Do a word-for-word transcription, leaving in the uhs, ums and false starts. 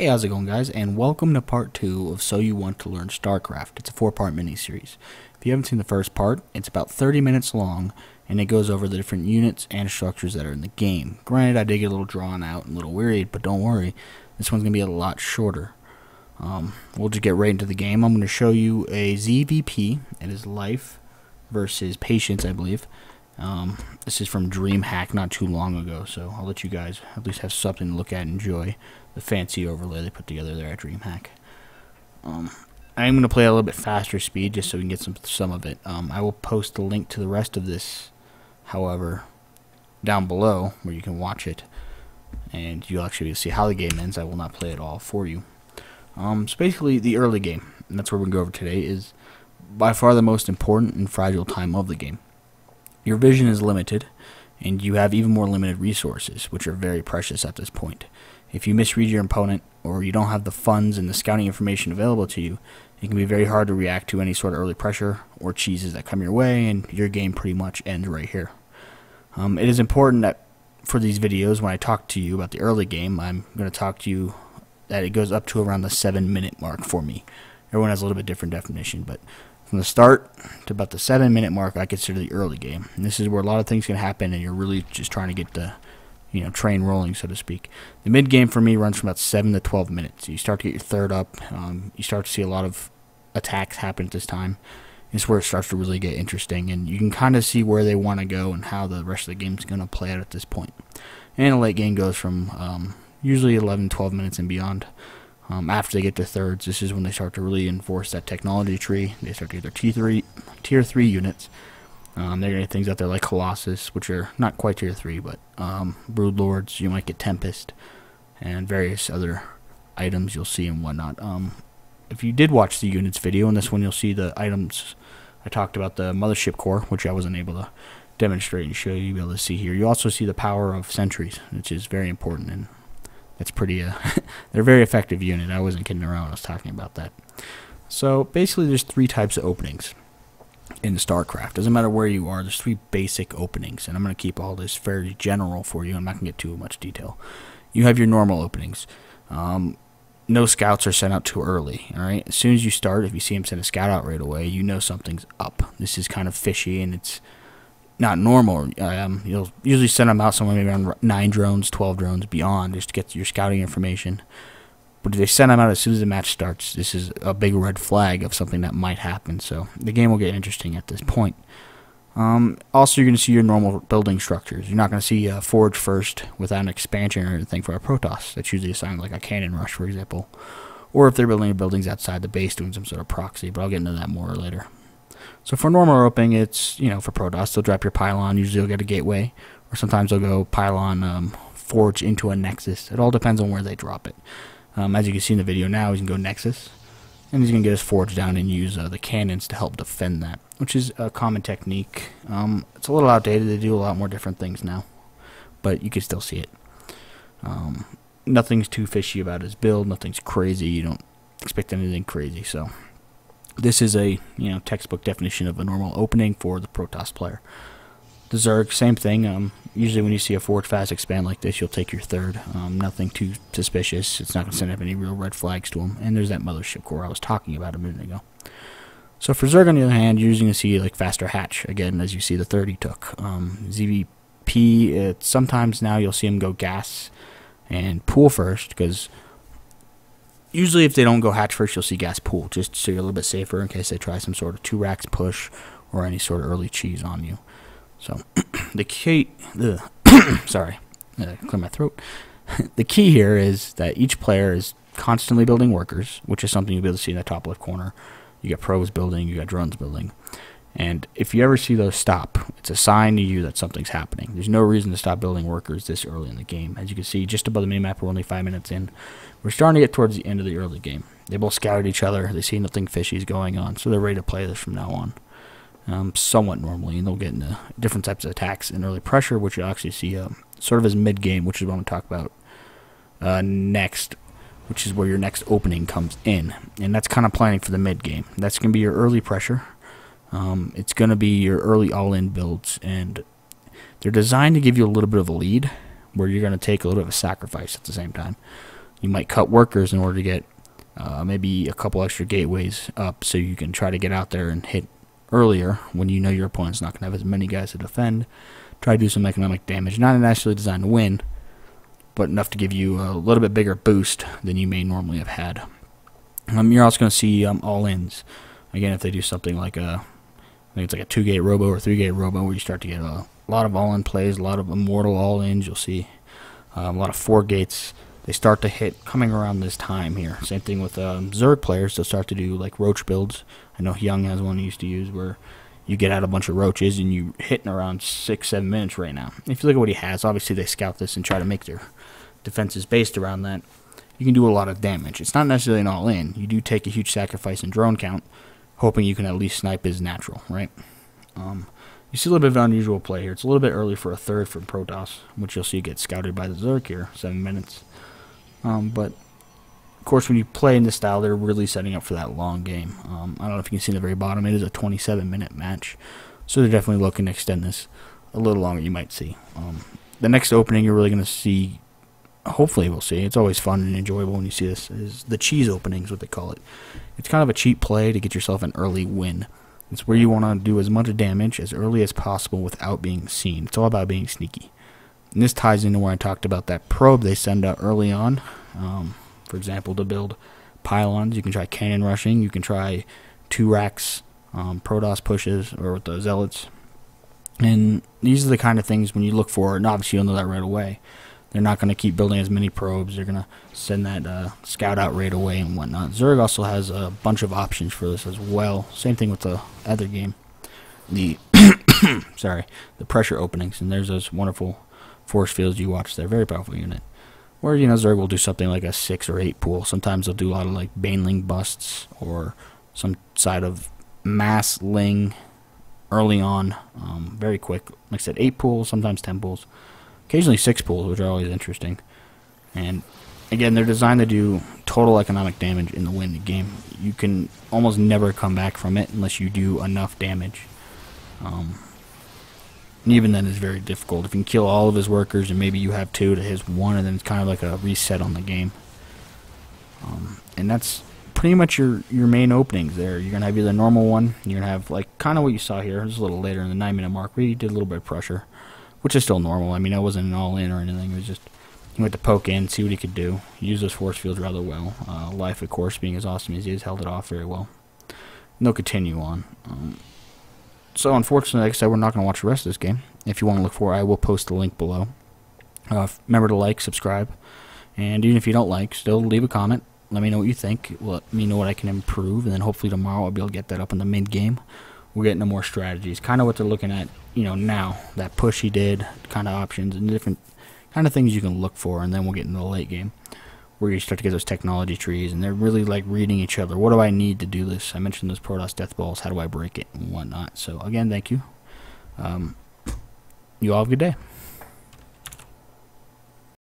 Hey, how's it going, guys, and welcome to part two of So You Want to Learn StarCraft. It's a four-part mini-series. If you haven't seen the first part, it's about thirty minutes long, and it goes over the different units and structures that are in the game. Granted, I did get a little drawn out and a little wearied, but don't worry. This one's going to be a lot shorter. Um, we'll just get right into the game. I'm going to show you a Z V P. It is Life versus Patience, I believe. Um, this is from Dreamhack not too long ago, so I'll let you guys at least have something to look at and enjoy the fancy overlay they put together there at Dreamhack. Um, I am going to play a little bit faster speed just so we can get some some of it. Um, I will post the link to the rest of this, however, down below where you can watch it, and you'll actually see how the game ends. I will not play it all for you. Um, so basically, the early game, and that's what we're going to go over today, is by far the most important and fragile time of the game. Your vision is limited, and you have even more limited resources, which are very precious at this point. If you misread your opponent, or you don't have the funds and the scouting information available to you, it can be very hard to react to any sort of early pressure or cheeses that come your way, and your game pretty much ends right here. Um, it is important that for these videos, when I talk to you about the early game, I'm going to talk to you that it goes up to around the seven minute mark for me. Everyone has a little bit different definition, but from the start to about the seven minute mark, I consider the early game. And this is where a lot of things can happen, and you're really just trying to get the you know, train rolling, so to speak. The mid-game for me runs from about seven to twelve minutes. You start to get your third up. Um, you start to see a lot of attacks happen at this time. It's where it starts to really get interesting, and you can kind of see where they want to go and how the rest of the game is going to play out at this point. And the late game goes from um, usually eleven, twelve minutes and beyond. Um, after they get to thirds, this is when they start to really enforce that technology tree. They start to get their tier three, tier three units. Um, they're going to get things out there like Colossus, which are not quite tier three, but um, Brood Lords, you might get Tempest, and various other items you'll see and whatnot. Um, if you did watch the units video, in this one you'll see the items. I talked about the Mothership Core, which I wasn't able to demonstrate and show you. You'll be able to see here. You also see the power of sentries, which is very important, and that's pretty, uh, they're a very effective unit. I wasn't kidding around when I was talking about that. So basically there's three types of openings in StarCraft. Doesn't matter where you are, there's three basic openings, and I'm going to keep all this fairly general for you. I'm not going to get too much detail. You have your normal openings. Um, no scouts are sent out too early, all right? As soon as you start, if you see them send a scout out right away, you know something's up. This is kind of fishy, and it's not normal. Um, you'll usually send them out somewhere maybe around nine drones, twelve drones, beyond, just to get your scouting information. But if they send them out as soon as the match starts, this is a big red flag of something that might happen. So the game will get interesting at this point. Um, also, you're going to see your normal building structures. You're not going to see a forge first without an expansion or anything for a Protoss. That's usually assigned like a cannon rush, for example. Or if they're building buildings outside the base doing some sort of proxy, but I'll get into that more later. So for normal opening, it's, you know, for Protoss, they'll drop your pylon, usually you'll get a gateway, or sometimes they'll go pylon um, forge into a nexus. It all depends on where they drop it. Um, as you can see in the video now, he's going to go nexus, and he's going to get his forge down and use uh, the cannons to help defend that, which is a common technique. Um, it's a little outdated, they do a lot more different things now, but you can still see it. Um, nothing's too fishy about his build, nothing's crazy, you don't expect anything crazy, so this is a you know textbook definition of a normal opening for the Protoss player. The Zerg, same thing. Um, usually when you see a forward fast expand like this, you'll take your third. Um, nothing too suspicious. It's not going to send up any real red flags to them. And there's that Mothership Core I was talking about a minute ago. So for Zerg, on the other hand, you're usually going to see like faster hatch, again, as you see the third he took. Um, Z V P, it, sometimes now you'll see him go gas and pool first, because usually if they don't go hatch first, you'll see gas pool, just so you're a little bit safer in case they try some sort of two racks push or any sort of early cheese on you. So the key, the sorry, uh, clear my throat. The key here is that each player is constantly building workers, which is something you'll be able to see in the top left corner. You got pros building, you got drones building, and if you ever see those stop, it's a sign to you that something's happening. There's no reason to stop building workers this early in the game. As you can see, just above the minimap, we're only five minutes in. We're starting to get towards the end of the early game. They both scouted each other. They see nothing fishy is going on, so they're ready to play this from now on. Um, somewhat normally, and they'll get into different types of attacks and early pressure, which you'll actually see um, sort of as mid-game, which is what I'm going to talk about uh, next, which is where your next opening comes in. And that's kind of planning for the mid-game. That's going to be your early pressure. Um, it's going to be your early all-in builds, and they're designed to give you a little bit of a lead, where you're going to take a little bit of a sacrifice at the same time. you might cut workers in order to get uh, maybe a couple extra gateways up, so you can try to get out there and hit earlier when you know your opponent's not going to have as many guys to defend. Try to do some economic damage, not naturally designed to win, but enough to give you a little bit bigger boost than you may normally have had. Um, you're also going to see um, all-ins. Again, if they do something like a, I think it's like a two-gate robo or three-gate robo, where you start to get a lot of all-in plays, a lot of immortal all-ins. You'll see um, a lot of four-gates. They start to hit coming around this time here. Same thing with um, Zerg players. They'll start to do like roach builds. I know Young has one he used to use where you get out a bunch of roaches and you hitting around six, seven minutes right now. If you look at what he has, obviously they scout this and try to make their defenses based around that. You can do a lot of damage. It's not necessarily an all-in. You do take a huge sacrifice in drone count, hoping you can at least snipe his natural, right? Um, you see a little bit of an unusual play here. It's a little bit early for a third from Protoss, which you'll see get scouted by the Zerg here, seven minutes. Um, but, of course, when you play in this style, they're really setting up for that long game. Um, I don't know if you can see the very bottom. It is a twenty-seven minute match, so they're definitely looking to extend this a little longer, you might see. Um, the next opening you're really going to see, hopefully we'll see, it's always fun and enjoyable when you see this, is the cheese opening is what they call it. It's kind of a cheap play to get yourself an early win. It's where you want to do as much damage as early as possible without being seen. It's all about being sneaky. And this ties into where I talked about that probe they send out early on. Um, for example, to build pylons, you can try cannon rushing, you can try two racks, um, Protoss pushes, or with the zealots. And these are the kind of things when you look for, and obviously you'll know that right away. They're not going to keep building as many probes. They're going to send that uh, scout out right away and whatnot. Zerg also has a bunch of options for this as well. Same thing with the other game, the sorry, the pressure openings. And there's those wonderful force fields you watch there. Very powerful unit. Where, you know, Zerg will do something like a six or eight pool. Sometimes they'll do a lot of like Baneling busts or some side of Massling early on, um, very quick. Like I said, eight pools, sometimes ten pools. Occasionally six pools, which are always interesting. And again, they're designed to do total economic damage in the win the game. You can almost never come back from it unless you do enough damage. Um, and even then, it's very difficult. If you can kill all of his workers and maybe you have two to his one, and then it's kind of like a reset on the game. Um, and that's pretty much your, your main openings there. You're going to have either the normal one, and you're going to have like kind of what you saw here. It was a little later in the nine minute mark where you did a little bit of pressure, which is still normal. I mean, I wasn't an all-in or anything. It was just, he went to poke in, see what he could do. He used those force fields rather well. Uh, Life, of course, being as awesome as he is, held it off very well. And they'll continue on. Um, so, unfortunately, like I said, we're not going to watch the rest of this game. If you want to look for it, I will post the link below. Uh, remember to like, subscribe, and even if you don't like, still leave a comment. Let me know what you think. Let me know what I can improve, and then hopefully tomorrow I'll be able to get that up in the mid-game. We're getting to more strategies, kind of what they're looking at, you know, now, that push he did, kind of options, and different kind of things you can look for, and then we'll get into the late game, where you start to get those technology trees, and they're really, like, reading each other. What do I need to do this? I mentioned those Protoss death balls, how do I break it, and whatnot. So, again, thank you. Um, you all have a good day.